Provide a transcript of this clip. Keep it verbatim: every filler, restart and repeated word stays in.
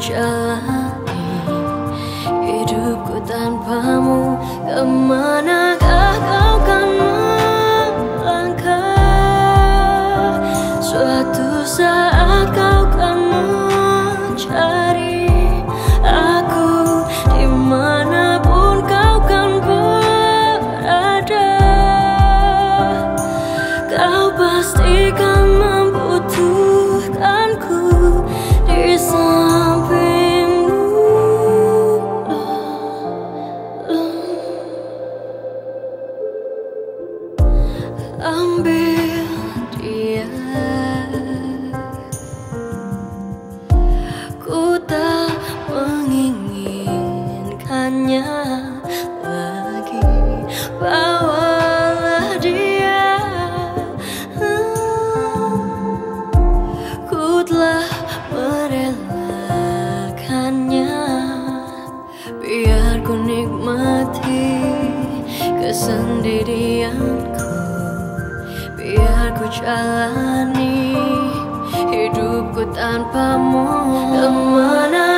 terjalani hidupku tanpamu, kemanakah kau kan melangkah? Suatu saat kau kan mencari aku, dimanapun kau kan berada, kau pasti kan membutuhkanku di sampingmu. Ambil dia, ku tak menginginkannya lagi. Bawalah dia, ku telah merelakannya. Biar ku nikmati kesendirianku, biar ku jalani hidupku tanpamu. Kemana